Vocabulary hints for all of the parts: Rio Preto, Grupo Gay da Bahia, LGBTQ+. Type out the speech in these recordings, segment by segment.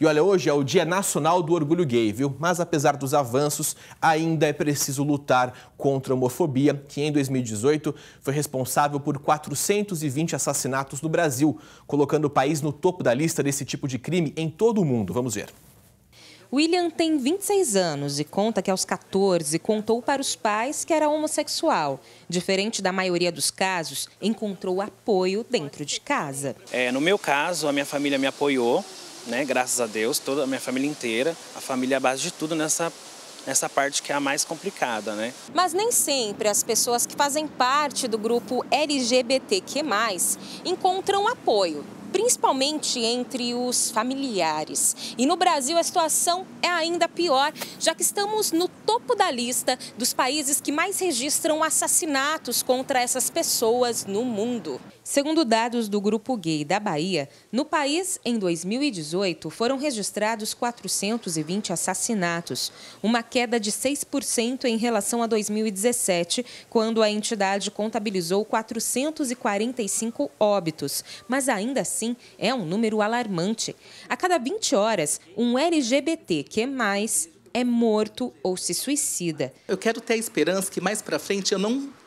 E olha, hoje é o Dia Nacional do Orgulho Gay, viu? Mas apesar dos avanços, ainda é preciso lutar contra a homofobia, que em 2018 foi responsável por 420 assassinatos no Brasil, colocando o país no topo da lista desse tipo de crime em todo o mundo. Vamos ver. William tem 26 anos e conta que aos 14 contou para os pais que era homossexual. Diferente da maioria dos casos, encontrou apoio dentro de casa. No meu caso, a minha família me apoiou, né, graças a Deus, toda a minha família inteira. A família é a base de tudo nessa parte que é a mais complicada, né? Mas nem sempre as pessoas que fazem parte do grupo LGBTQ+, encontram apoio, principalmente entre os familiares. E no Brasil a situação é ainda pior, já que estamos no topo da lista dos países que mais registram assassinatos contra essas pessoas no mundo. Segundo dados do Grupo Gay da Bahia, no país, em 2018, foram registrados 420 assassinatos, uma queda de 6% em relação a 2017, quando a entidade contabilizou 445 óbitos, mas ainda assim é um número alarmante. A cada 20 horas, um LGBTQ+ é morto ou se suicida. Eu quero ter a esperança que mais para frente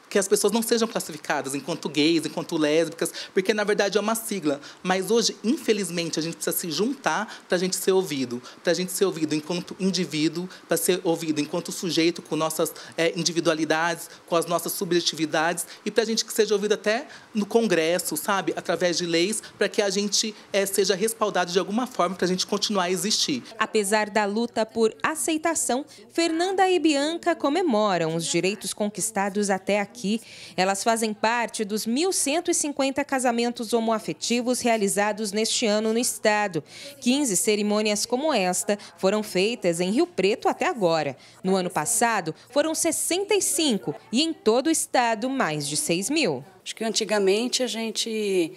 que as pessoas não sejam classificadas enquanto gays, enquanto lésbicas, porque na verdade é uma sigla. Mas hoje, infelizmente, a gente precisa se juntar para a gente ser ouvido. Para a gente ser ouvido enquanto indivíduo, para ser ouvido enquanto sujeito, com nossas individualidades, com as nossas subjetividades, e para a gente que seja ouvido até no Congresso, sabe? Através de leis, para que a gente seja respaldado de alguma forma, para a gente continuar a existir. Apesar da luta por aceitação, Fernanda e Bianca comemoram os direitos conquistados até aqui. Elas fazem parte dos 1.150 casamentos homoafetivos realizados neste ano no estado. 15 cerimônias como esta foram feitas em Rio Preto até agora. No ano passado, foram 65 e em todo o estado, mais de 6.000. Acho que antigamente a gente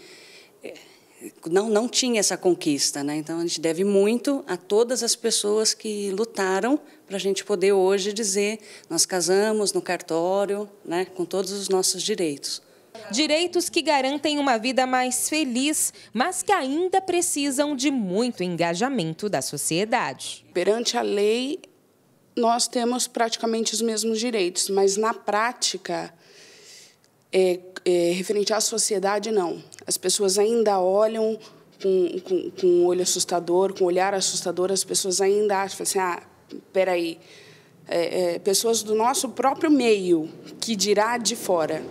não tinha essa conquista, né? Então a gente deve muito a todas as pessoas que lutaram para a gente poder hoje dizer, nós casamos no cartório, né, com todos os nossos direitos. Direitos que garantem uma vida mais feliz, mas que ainda precisam de muito engajamento da sociedade. Perante a lei, nós temos praticamente os mesmos direitos, mas na prática, referente à sociedade, não. As pessoas ainda olham com um olho assustador, com um olhar assustador, as pessoas ainda acham assim, ah, peraí, pessoas do nosso próprio meio, que dirá de fora.